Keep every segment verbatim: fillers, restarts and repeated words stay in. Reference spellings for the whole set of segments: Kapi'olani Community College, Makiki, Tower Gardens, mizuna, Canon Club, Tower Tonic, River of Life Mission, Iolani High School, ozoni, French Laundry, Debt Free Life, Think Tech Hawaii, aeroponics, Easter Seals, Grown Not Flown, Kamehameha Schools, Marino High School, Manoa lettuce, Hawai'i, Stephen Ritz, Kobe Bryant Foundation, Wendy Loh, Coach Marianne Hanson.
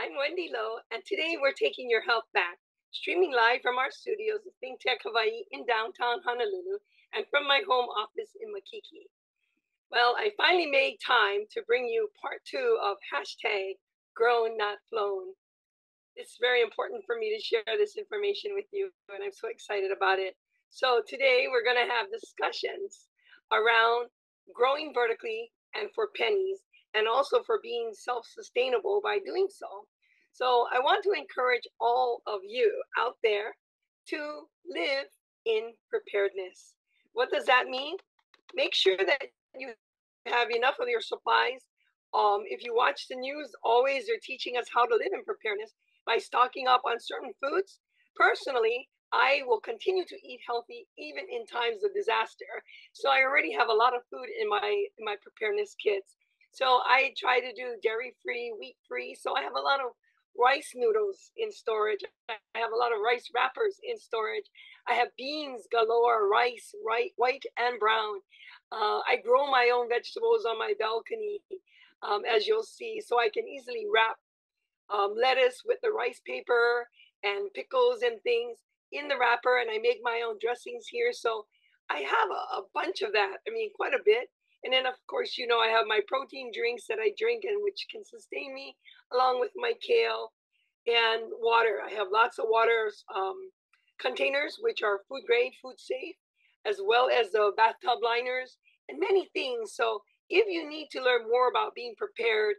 I'm Wendy Loh, and today we're taking your health back, streaming live from our studios at Think Tech Hawaii in downtown Honolulu and from my home office in Makiki. Well, I finally made time to bring you part two of hashtag Grown Not Flown. It's very important for me to share this information with you, and I'm so excited about it. So today we're going to have discussions around growing vertically and for pennies, and also for being self-sustainable by doing so. So I want to encourage all of you out there to live in preparedness. What does that mean? Make sure that you have enough of your supplies. Um, if you watch the news, always they're teaching us how to live in preparedness by stocking up on certain foods. Personally, I will continue to eat healthy even in times of disaster. So I already have a lot of food in my, in my preparedness kits. So I try to do dairy-free, wheat-free. So I have a lot of rice noodles in storage. I have a lot of rice wrappers in storage. I have beans galore, rice, right, white and brown. Uh, I grow my own vegetables on my balcony, um, as you'll see. So I can easily wrap um, lettuce with the rice paper and pickles and things in the wrapper. And I make my own dressings here. So I have a, a bunch of that. I mean, quite a bit. And then, of course, you know, I have my protein drinks that I drink and which can sustain me, along with my kale and water. I have lots of water um, containers, which are food grade, food safe, as well as the bathtub liners and many things. So if you need to learn more about being prepared,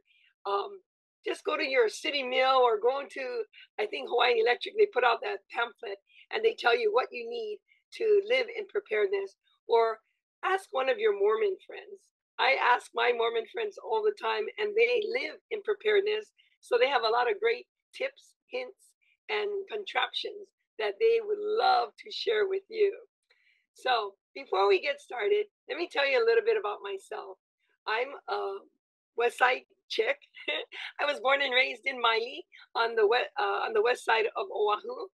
um, just go to your city mill or go into, I think, Hawaiian Electric. They put out that pamphlet and they tell you what you need to live in preparedness, or ask one of your Mormon friends. I ask my Mormon friends all the time, and they live in preparedness. So they have a lot of great tips, hints, and contraptions that they would love to share with you. So before we get started, let me tell you a little bit about myself. I'm a West Side chick. I was born and raised in Maile on the, west, uh, on the west side of Oahu.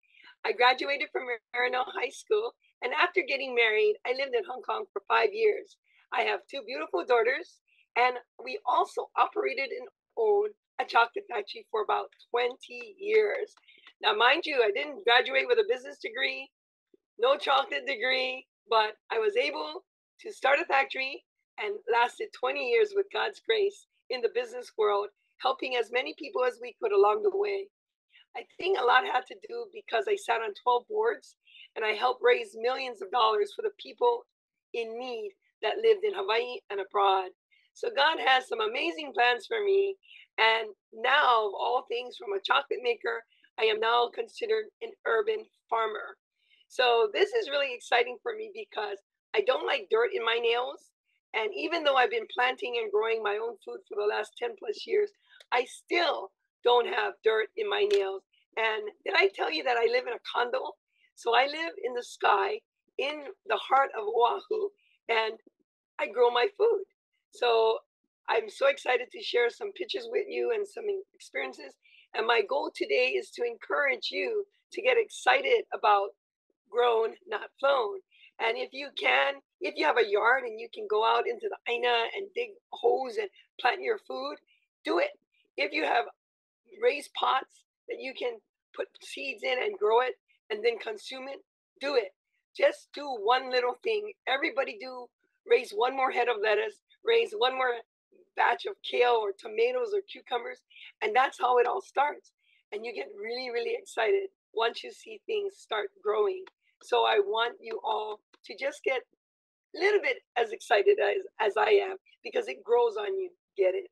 I graduated from Marino High School. And after getting married, I lived in Hong Kong for five years. I have two beautiful daughters, and we also operated and owned a chocolate factory for about twenty years. Now, mind you, I didn't graduate with a business degree, no chocolate degree, but I was able to start a factory and lasted twenty years with God's grace in the business world, helping as many people as we could along the way. I think a lot had to do because I sat on twelve boards and I helped raise millions of dollars for the people in need that lived in Hawaii and abroad. So God has some amazing plans for me. And now, of all things, from a chocolate maker, I am now considered an urban farmer. So this is really exciting for me because I don't like dirt in my nails. And even though I've been planting and growing my own food for the last ten plus years, I still don't have dirt in my nails. And did I tell you that I live in a condo? So I live in the sky, in the heart of Oahu, and I grow my food. So I'm so excited to share some pictures with you and some experiences. And my goal today is to encourage you to get excited about grown, not flown. And if you can, if you have a yard and you can go out into the aina and dig holes and plant your food, do it. If you have raised pots that you can put seeds in and grow it, and then consume it, do it. Just do one little thing. Everybody do, raise one more head of lettuce, raise one more batch of kale or tomatoes or cucumbers, and that's how it all starts. And you get really, really excited once you see things start growing. So I want you all to just get a little bit as excited as, as I am, because it grows on you, get it?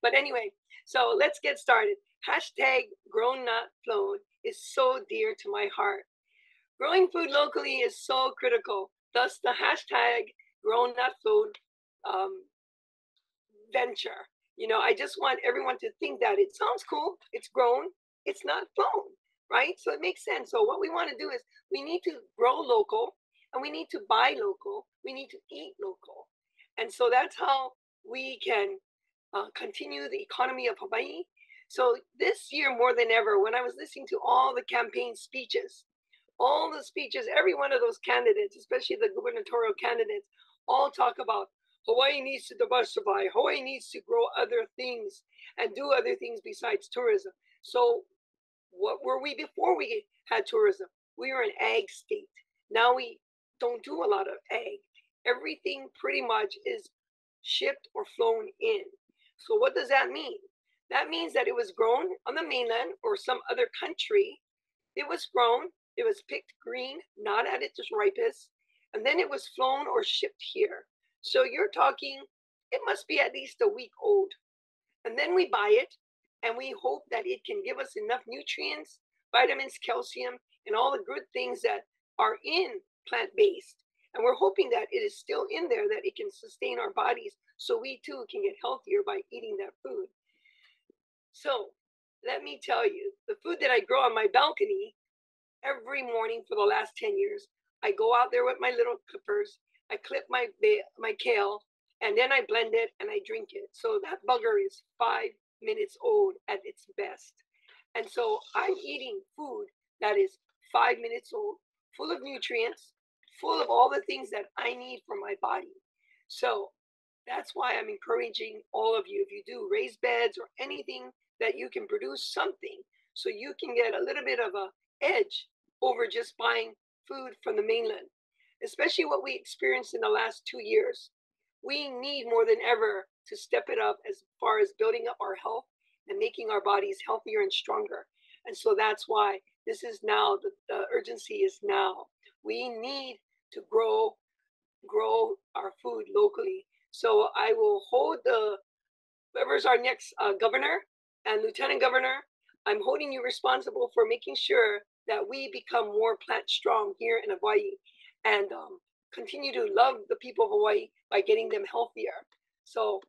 But anyway, so let's get started. Hashtag Grown Not Flown is so dear to my heart. Growing food locally is so critical. Thus the hashtag Grown Not Flown um, venture. You know, I just want everyone to think that it sounds cool. It's grown. It's not flown, right? So it makes sense. So what we want to do is we need to grow local, and we need to buy local. We need to eat local. And so that's how we can uh, continue the economy of Hawaii. So this year, more than ever, when I was listening to all the campaign speeches, all the speeches, every one of those candidates, especially the gubernatorial candidates, all talk about Hawaii needs to diversify, Hawaii needs to grow other things and do other things besides tourism. So what were we before we had tourism? We were an ag state. Now we don't do a lot of ag. Everything pretty much is shipped or flown in. So what does that mean? That means that it was grown on the mainland or some other country. It was grown, it was picked green, not at its ripest, and then it was flown or shipped here. So you're talking, it must be at least a week old. And then we buy it, and we hope that it can give us enough nutrients, vitamins, calcium, and all the good things that are in plant-based. And we're hoping that it is still in there, that it can sustain our bodies, so we too can get healthier by eating that food. So let me tell you, the food that I grow on my balcony every morning for the last ten years, I go out there with my little clippers, I clip my, my kale, and then I blend it and I drink it. So that bugger is five minutes old at its best. And so I'm eating food that is five minutes old, full of nutrients, full of all the things that I need for my body. So that's why I'm encouraging all of you, if you do raise beds or anything, that you can produce something so you can get a little bit of an edge over just buying food from the mainland, especially what we experienced in the last two years. We need more than ever to step it up as far as building up our health and making our bodies healthier and stronger. And so that's why this is now, the, the urgency is now. We need to grow, grow our food locally. So I will hold the, whoever's our next uh, governor and lieutenant governor, I'm holding you responsible for making sure that we become more plant strong here in Hawaii, and um, continue to love the people of Hawaii by getting them healthier. So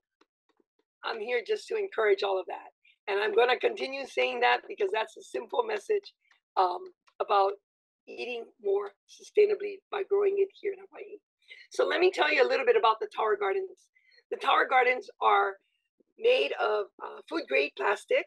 I'm here just to encourage all of that. And I'm going to continue saying that because that's a simple message um, about eating more sustainably by growing it here in Hawaii. So let me tell you a little bit about the Tower Gardens. The Tower Gardens are made of uh, food grade plastic.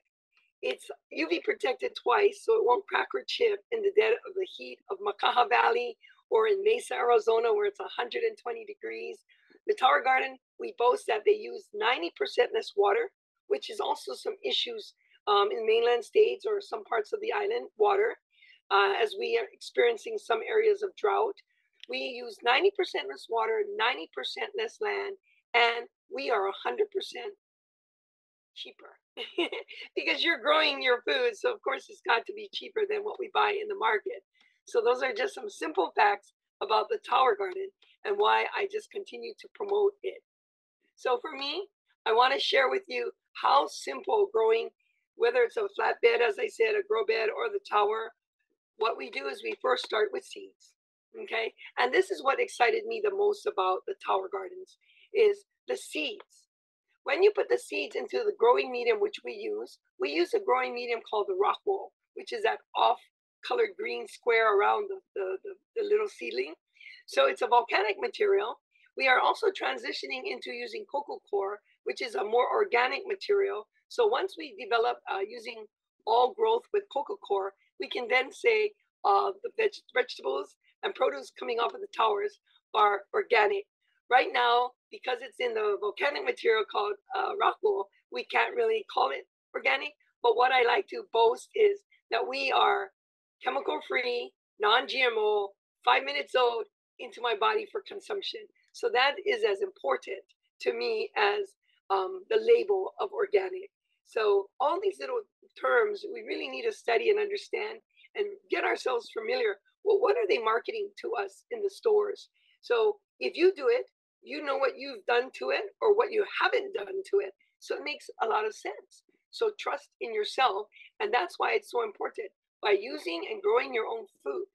It's U V protected twice, so it won't crack or chip in the dead of the heat of Makaha Valley or in Mesa, Arizona, where it's one hundred twenty degrees. The Tower Garden, we boast that they use ninety percent less water, which is also some issues um, in mainland states or some parts of the island, water, uh, as we are experiencing some areas of drought. We use ninety percent less water, ninety percent less land, and we are one hundred percent cheaper because you're growing your food. So of course, it's got to be cheaper than what we buy in the market. So those are just some simple facts about the Tower Garden and why I just continue to promote it. So for me, I want to share with you how simple growing, whether it's a flatbed, as I said, a grow bed, or the tower, what we do is we first start with seeds, okay? And this is what excited me the most about the Tower Gardens is the seeds. When you put the seeds into the growing medium, which we use, we use a growing medium called the rock wool, which is that off colored green square around the, the, the, the little seedling. So it's a volcanic material. We are also transitioning into using coco coir, which is a more organic material. So once we develop uh, using all growth with coco coir, we can then say uh, the veg vegetables and produce coming off of the towers are organic. Right now, because it's in the volcanic material called uh, rock wool, we can't really call it organic. But what I like to boast is that we are chemical-free, non-G M O, five minutes old, into my body for consumption. So that is as important to me as um, the label of organic. So all these little terms, we really need to study and understand and get ourselves familiar. Well, what are they marketing to us in the stores? So if you do it, you know what you've done to it or what you haven't done to it. So it makes a lot of sense. So trust in yourself. And that's why it's so important. By using and growing your own food,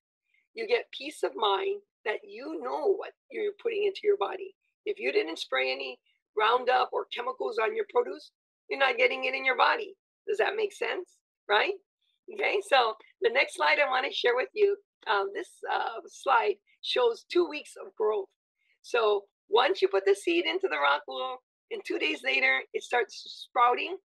you get peace of mind that you know what you're putting into your body. If you didn't spray any Roundup or chemicals on your produce, you're not getting it in your body. Does that make sense? Right? Okay, so the next slide I want to share with you, um, this uh, slide shows two weeks of growth. So once you put the seed into the rock wool, and two days later, it starts sprouting.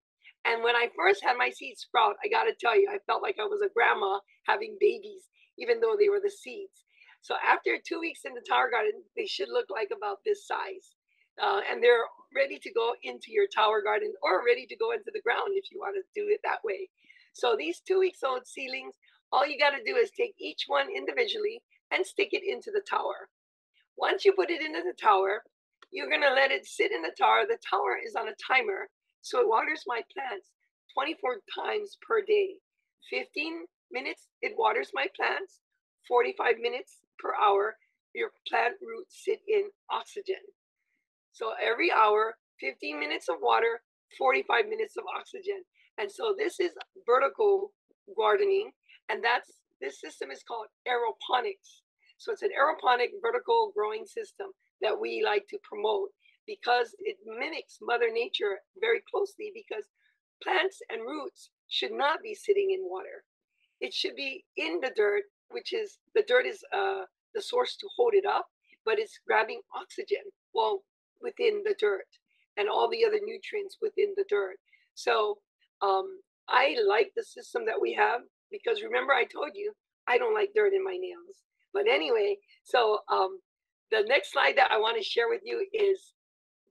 And when I first had my seeds sprout, I got to tell you, I felt like I was a grandma having babies, even though they were the seeds. So after two weeks in the Tower Garden, they should look like about this size. Uh, and they're ready to go into your Tower Garden or ready to go into the ground if you want to do it that way. So these two weeks old seedlings, all you got to do is take each one individually and stick it into the tower. Once you put it into the tower, you're going to let it sit in the tower. The tower is on a timer, so it waters my plants twenty-four times per day. fifteen minutes, it waters my plants. forty-five minutes per hour, your plant roots sit in oxygen. So every hour, fifteen minutes of water, forty-five minutes of oxygen. And so this is vertical gardening, and that's this system is called aeroponics. So it's an aeroponic vertical growing system that we like to promote because it mimics Mother Nature very closely, because plants and roots should not be sitting in water. It should be in the dirt, which is, the dirt is uh, the source to hold it up, but it's grabbing oxygen while within the dirt and all the other nutrients within the dirt. So um, I like the system that we have because remember I told you, I don't like dirt in my nails. But anyway, so um, the next slide that I want to share with you is,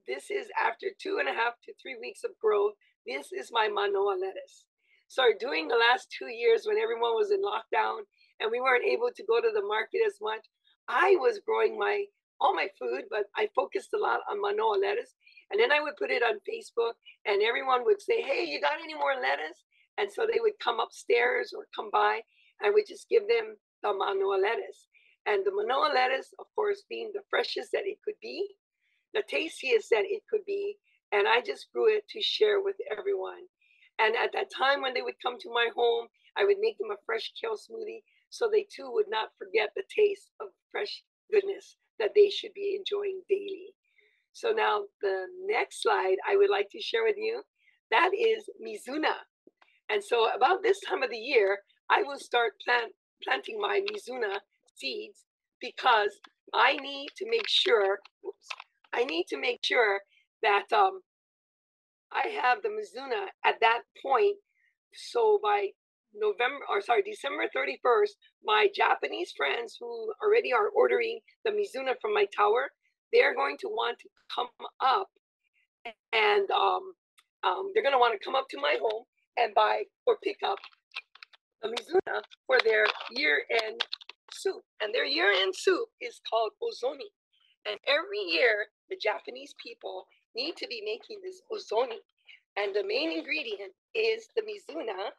this is after two and a half to three weeks of growth. This is my Manoa lettuce. So during the last two years when everyone was in lockdown and we weren't able to go to the market as much, I was growing my all my food, but I focused a lot on Manoa lettuce. And then I would put it on Facebook and everyone would say, hey, you got any more lettuce? And so they would come upstairs or come by and we just give them the Manoa lettuce. And the Manoa lettuce, of course, being the freshest that it could be, the tastiest that it could be. And I just grew it to share with everyone. And at that time when they would come to my home, I would make them a fresh kale smoothie so they too would not forget the taste of fresh goodness that they should be enjoying daily. So now the next slide I would like to share with you, that is mizuna. And so about this time of the year, I will start plant, planting my mizuna seeds because I need to make sure, oops, I need to make sure that um, I have the mizuna at that point. So by November, or sorry, December thirty-first, my Japanese friends who already are ordering the mizuna from my tower, they're going to want to come up and um, um, they're going to want to come up to my home and buy or pick up the mizuna for their year-end soup. And their year-end soup is called ozoni. And every year, the Japanese people need to be making this ozoni, and the main ingredient is the mizuna.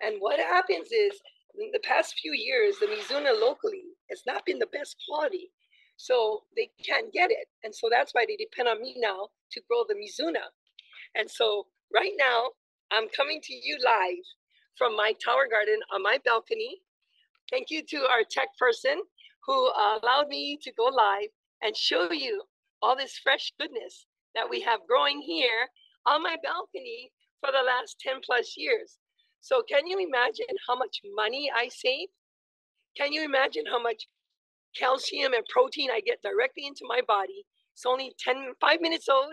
And what happens is, in the past few years, the mizuna locally has not been the best quality, so they can't get it, and so that's why they depend on me now to grow the mizuna. And so right now, I'm coming to you live from my tower garden on my balcony. Thank you to our tech person who allowed me to go live and show you all this fresh goodness that we have growing here on my balcony for the last ten plus years. So can you imagine how much money I save? Can you imagine how much calcium and protein I get directly into my body? It's only ten, five minutes old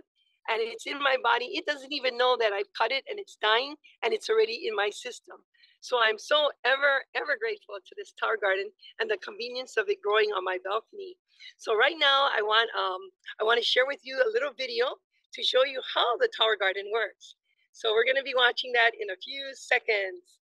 and it's in my body. It doesn't even know that I've cut it and it's dying and it's already in my system. So I'm so ever, ever grateful to this tower garden and the convenience of it growing on my balcony. So right now I want, um, I want to share with you a little video to show you how the tower garden works. So we're going to be watching that in a few seconds.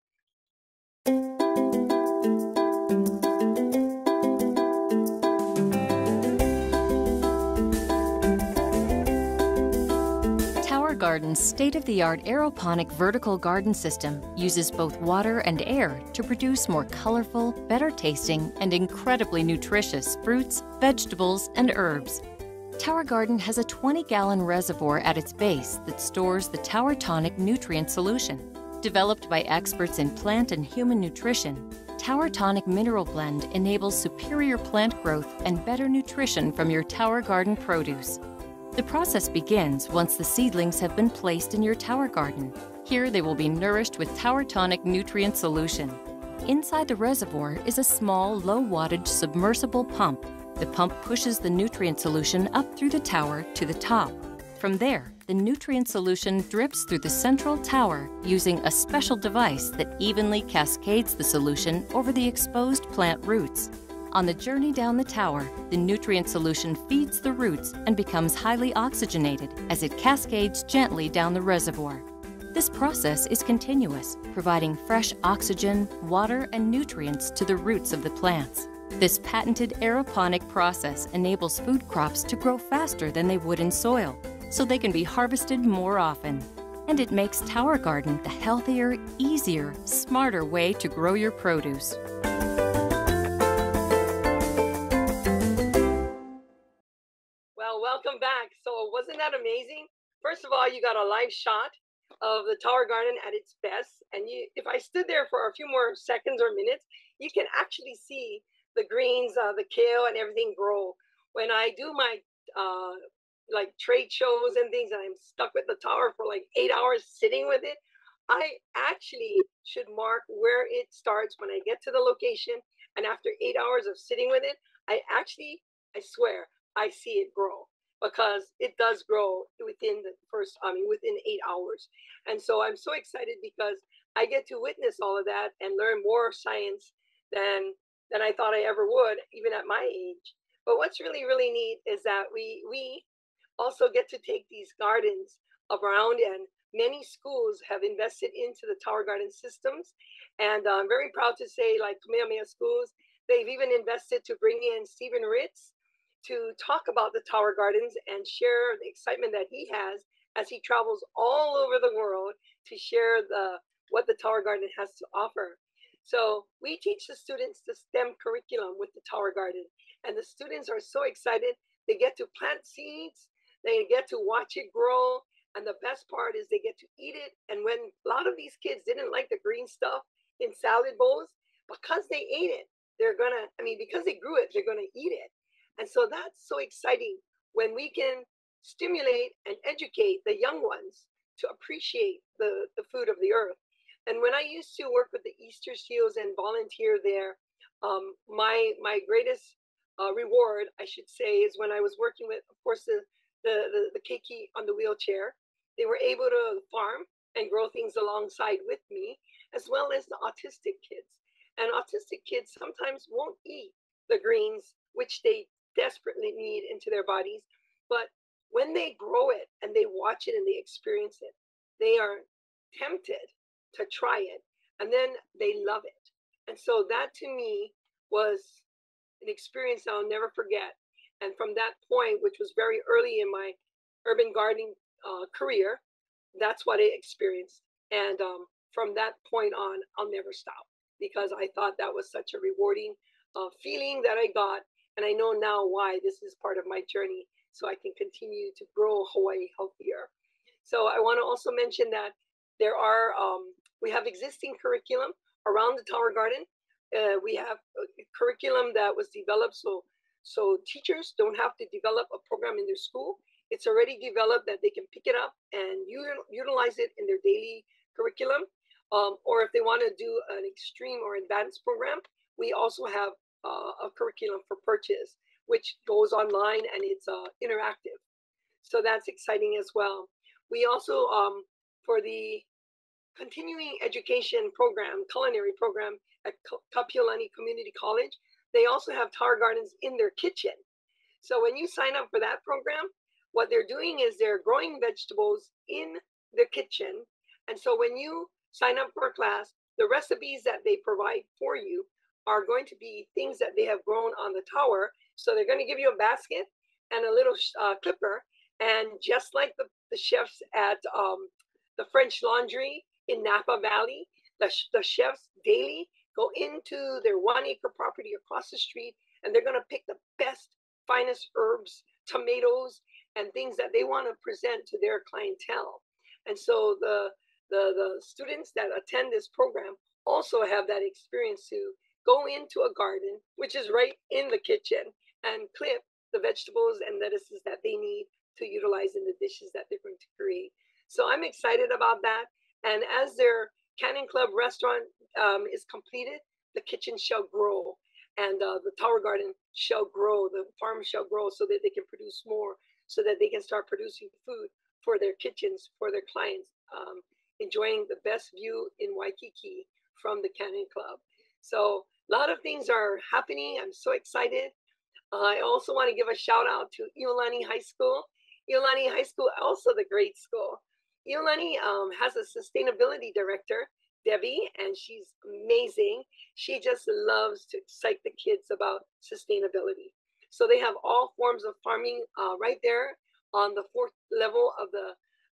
Garden's state-of-the-art aeroponic vertical garden system uses both water and air to produce more colorful, better tasting, and incredibly nutritious fruits, vegetables, and herbs. Tower Garden has a twenty gallon reservoir at its base that stores the Tower Tonic nutrient solution. Developed by experts in plant and human nutrition, Tower Tonic mineral blend enables superior plant growth and better nutrition from your Tower Garden produce. The process begins once the seedlings have been placed in your tower garden. Here they will be nourished with Tower Tonic nutrient solution. Inside the reservoir is a small, low-wattage submersible pump. The pump pushes the nutrient solution up through the tower to the top. From there, the nutrient solution drips through the central tower using a special device that evenly cascades the solution over the exposed plant roots. On the journey down the tower, the nutrient solution feeds the roots and becomes highly oxygenated as it cascades gently down the reservoir. This process is continuous, providing fresh oxygen, water, and nutrients to the roots of the plants. This patented aeroponic process enables food crops to grow faster than they would in soil, so they can be harvested more often. And it makes Tower Garden the healthier, easier, smarter way to grow your produce. Well, welcome back. So wasn't that amazing? First of all, you got a live shot of the Tower Garden at its best. And you, if I stood there for a few more seconds or minutes, you can actually see the greens, uh, the kale and everything grow. When I do my uh, like trade shows and things and I'm stuck with the tower for like eight hours sitting with it, I actually should mark where it starts when I get to the location. And after eight hours of sitting with it, I actually, I swear, I see it grow, because it does grow within the first, I mean, within eight hours. And so I'm so excited because I get to witness all of that and learn more science than than I thought I ever would, even at my age. But what's really, really neat is that we, we also get to take these gardens around, and many schools have invested into the Tower Garden systems. And I'm very proud to say, like Kamehameha Schools, they've even invested to bring in Stephen Ritz to talk about the Tower Gardens and share the excitement that he has as he travels all over the world to share the what the Tower Garden has to offer. So we teach the students the STEM curriculum with the Tower Garden, and the students are so excited. They get to plant seeds, they get to watch it grow, and the best part is they get to eat it. And when a lot of these kids didn't like the green stuff in salad bowls, because they ate it, they're gonna, I mean, because they grew it, they're gonna eat it. And so that's so exciting when we can stimulate and educate the young ones to appreciate the, the food of the earth. And when I used to work with the Easter Seals and volunteer there, um, my my greatest uh, reward, I should say, is when I was working with, of course, the, the, the, the keiki on the wheelchair. They were able to farm and grow things alongside with me, as well as the autistic kids. And autistic kids sometimes won't eat the greens, which they desperately need into their bodies. But when they grow it and they watch it and they experience it, they are tempted to try it, and then they love it. And so that to me was an experience I'll never forget. And from that point, which was very early in my urban gardening uh, career, that's what I experienced. And um, from that point on, I'll never stop, because I thought that was such a rewarding uh, feeling that I got. And I know now why this is part of my journey, so I can continue to grow Hawaii healthier. So I want to also mention that there are, um, we have existing curriculum around the Tower Garden. Uh, we have a curriculum that was developed so, so teachers don't have to develop a program in their school. It's already developed that they can pick it up and utilize it in their daily curriculum. Um, or if they want to do an extreme or advanced program, we also have Uh, a curriculum for purchase, which goes online, and it's uh, interactive. So that's exciting as well. We also, um, for the continuing education program, culinary program at Kapi'olani Community College, they also have Tower Gardens in their kitchen. So when you sign up for that program, what they're doing is they're growing vegetables in the kitchen. And so when you sign up for a class, the recipes that they provide for you are going to be things that they have grown on the tower. So they're going to give you a basket and a little uh, clipper. And just like the, the chefs at um, the French Laundry in Napa Valley, the, the chefs daily go into their one acre property across the street, and they're going to pick the best, finest herbs, tomatoes, and things that they want to present to their clientele. And so the, the, the students that attend this program also have that experience to go into a garden, which is right in the kitchen, and clip the vegetables and lettuces that they need to utilize in the dishes that they're going to create. So I'm excited about that. And as their Canon Club restaurant um, is completed, the kitchen shall grow, and uh, the Tower Garden shall grow, the farm shall grow, so that they can produce more, so that they can start producing food for their kitchens, for their clients, um, enjoying the best view in Waikiki from the Canon Club. So a lot of things are happening. I'm so excited. Uh, I also want to give a shout out to Iolani High School. Iolani High School, also the great school. Iolani um, has a sustainability director, Debbie, and she's amazing. She just loves to excite the kids about sustainability. So they have all forms of farming uh, right there on the fourth level of the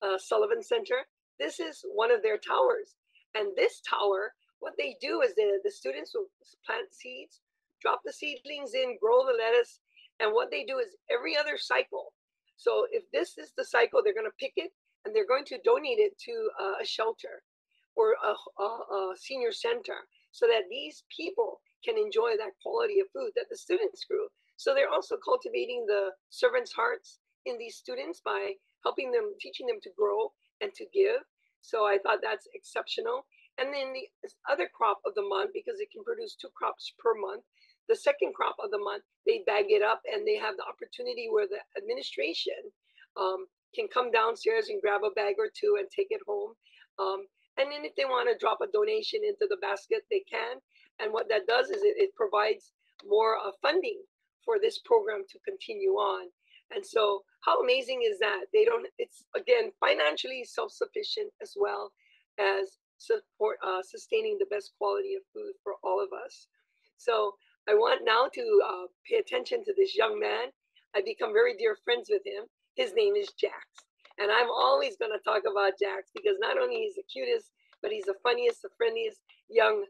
uh, Sullivan Center. This is one of their towers. And this tower, what they do is the, the students will plant seeds, drop the seedlings in, grow the lettuce. And what they do is every other cycle. So if this is the cycle, they're going to pick it and they're going to donate it to a shelter or a, a, a senior center so that these people can enjoy that quality of food that the students grew. So they're also cultivating the servants' hearts in these students by helping them, teaching them to grow and to give. So I thought that's exceptional. And then the other crop of the month, because it can produce two crops per month, the second crop of the month, they bag it up and they have the opportunity where the administration um, can come downstairs and grab a bag or two and take it home. Um, and then if they want to drop a donation into the basket, they can. And what that does is it, it provides more uh, funding for this program to continue on. And so how amazing is that? They don't, it's again, financially self-sufficient as well as support, uh, sustaining the best quality of food for all of us. So I want now to uh, pay attention to this young man. I've become very dear friends with him. His name is Jax. And I'm always gonna talk about Jax because not only he's the cutest, but he's the funniest, the friendliest young,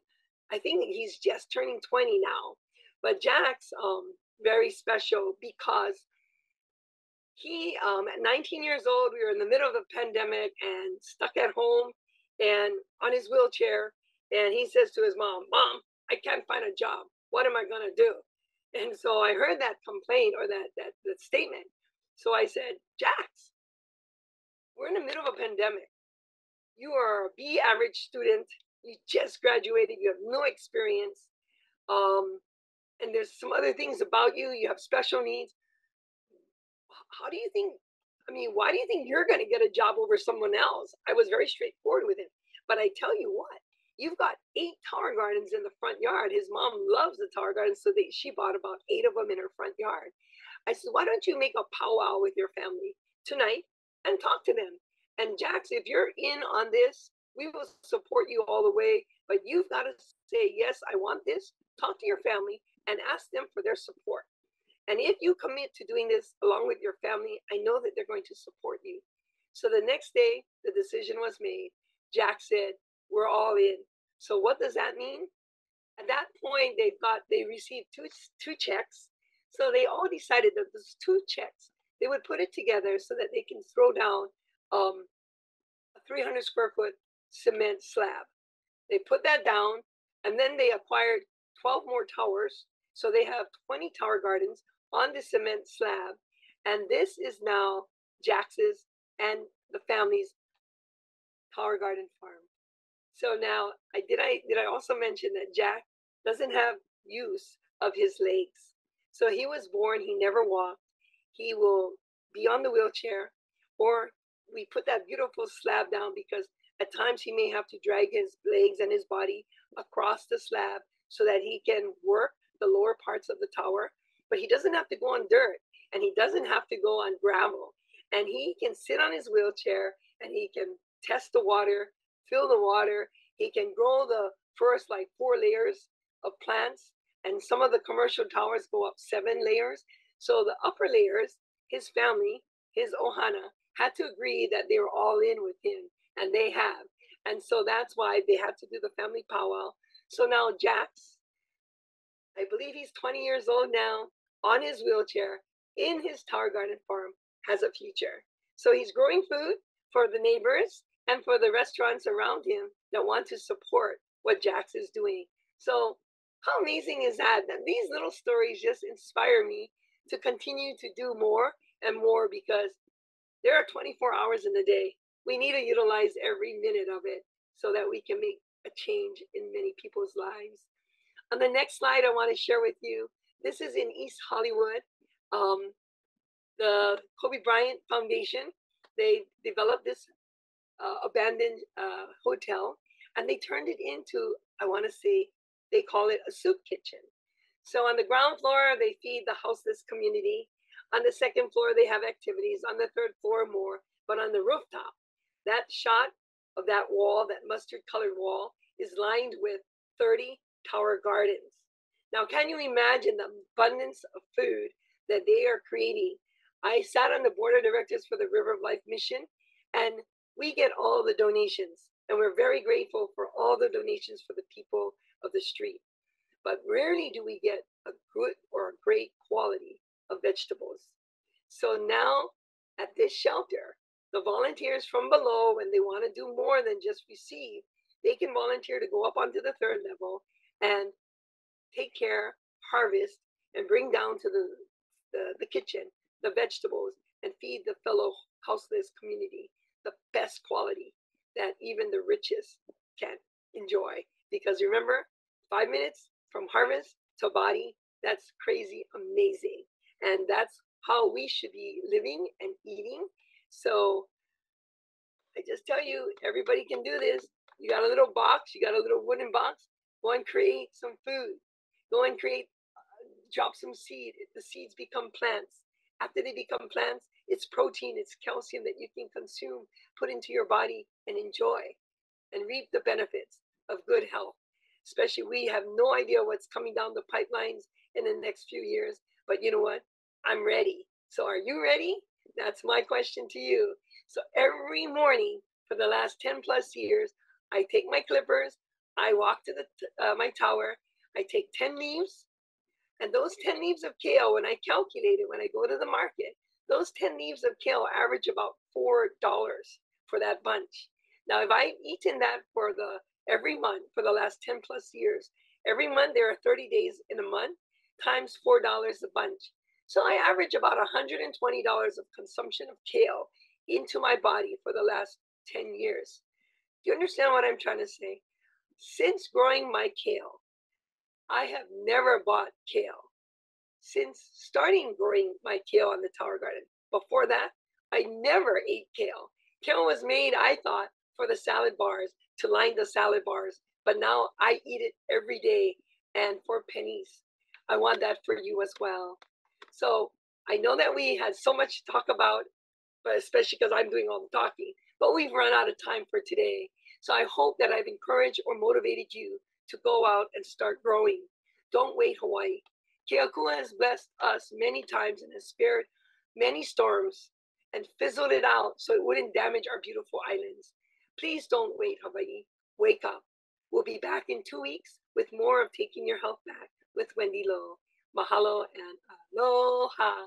I think he's just turning twenty now. But Jax, um, very special because he, um, at nineteen years old, we were in the middle of a pandemic and stuck at home and on his wheelchair. And he says to his mom, "Mom, I can't find a job. What am I going to do?" And so I heard that complaint or that, that, that statement. So I said, "Jax, we're in the middle of a pandemic. You are a B average student. You just graduated. You have no experience. Um, and there's some other things about you. You have special needs. How do you think, I mean, why do you think you're going to get a job over someone else?" I was very straightforward with him. But I tell you what, you've got eight Tower Gardens in the front yard. His mom loves the Tower Gardens, so they, she bought about eight of them in her front yard. I said, "Why don't you make a powwow with your family tonight and talk to them? And Jax, if you're in on this, we will support you all the way, but you've got to say, yes, I want this. Talk to your family and ask them for their support. And if you commit to doing this along with your family, I know that they're going to support you." So the next day, the decision was made. Jax said, "We're all in." So what does that mean? At that point, they got they received two two checks. So they all decided that those two checks, they would put it together so that they can throw down um, a three hundred square foot cement slab. They put that down, and then they acquired twelve more towers. So they have twenty Tower Gardens on the cement slab. And this is now Jax's and the family's Tower Garden farm. So now, I did I did I also mention that Jax doesn't have use of his legs. So he was born, he never walked. He will be on the wheelchair, or we put that beautiful slab down because at times he may have to drag his legs and his body across the slab so that he can work the lower parts of the tower, but he doesn't have to go on dirt and he doesn't have to go on gravel. And he can sit on his wheelchair and he can test the water, fill the water. He can grow the first like four layers of plants. And some of the commercial towers go up seven layers. So the upper layers, his family, his ohana had to agree that they were all in with him, and they have. And so that's why they had to do the family powwow. So now Jax, I believe he's twenty years old now, on his wheelchair, in his Tower Garden farm, has a future. So he's growing food for the neighbors and for the restaurants around him that want to support what Jax is doing. So how amazing is that? That these little stories just inspire me to continue to do more and more because there are twenty-four hours in the day. We need to utilize every minute of it so that we can make a change in many people's lives. On the next slide, I want to share with you, this is in East Hollywood. Um, the Kobe Bryant Foundation, they developed this uh, abandoned uh, hotel, and they turned it into, I want to say, they call it a soup kitchen. So on the ground floor, they feed the houseless community. On the second floor, they have activities. On the third floor, more, but on the rooftop, That shot of that wall, that mustard colored wall, is lined with thirty Tower Gardens. Now, can you imagine the abundance of food that they are creating? I sat on the board of directors for the River of Life Mission, and we get all the donations, and we're very grateful for all the donations for the people of the street. But rarely do we get a good or a great quality of vegetables. So now at this shelter, the volunteers from below, when they want to do more than just receive, they can volunteer to go up onto the third level and take care, harvest, and bring down to the, the, the kitchen the vegetables and feed the fellow houseless community the best quality that even the richest can enjoy. Because remember, five minutes from harvest to body, that's crazy amazing. And that's how we should be living and eating. So I just tell you, everybody can do this. You got a little box, you got a little wooden box, go and create some food. Go and create, uh, drop some seed. The seeds become plants. After they become plants, it's protein, it's calcium that you can consume, put into your body and enjoy and reap the benefits of good health. Especially, we have no idea what's coming down the pipelines in the next few years, but you know what? I'm ready. So are you ready? That's my question to you. So every morning for the last ten plus years, I take my clippers, I walk to the, uh, my tower, I take ten leaves, and those ten leaves of kale, when I calculate it, when I go to the market, those ten leaves of kale average about four dollars for that bunch. Now, if I've eaten that for the every month for the last ten plus years, every month, there are thirty days in a month, times four dollars a bunch. So I average about one hundred twenty dollars of consumption of kale into my body for the last ten years. Do you understand what I'm trying to say? Since growing my kale, I have never bought kale. Since starting growing my kale on the Tower Garden, before that, I never ate kale. Kale was made, I thought, for the salad bars, to line the salad bars, but now I eat it every day and for pennies. I want that for you as well. So I know that we had so much to talk about, but especially because I'm doing all the talking, but we've run out of time for today. So I hope that I've encouraged or motivated you to go out and start growing. Don't wait, Hawaii. Keakua has blessed us many times and has spared many storms and fizzled it out so it wouldn't damage our beautiful islands. Please don't wait, Hawaii. Wake up. We'll be back in two weeks with more of Taking Your Health Back with Wendy Loh. Mahalo and aloha.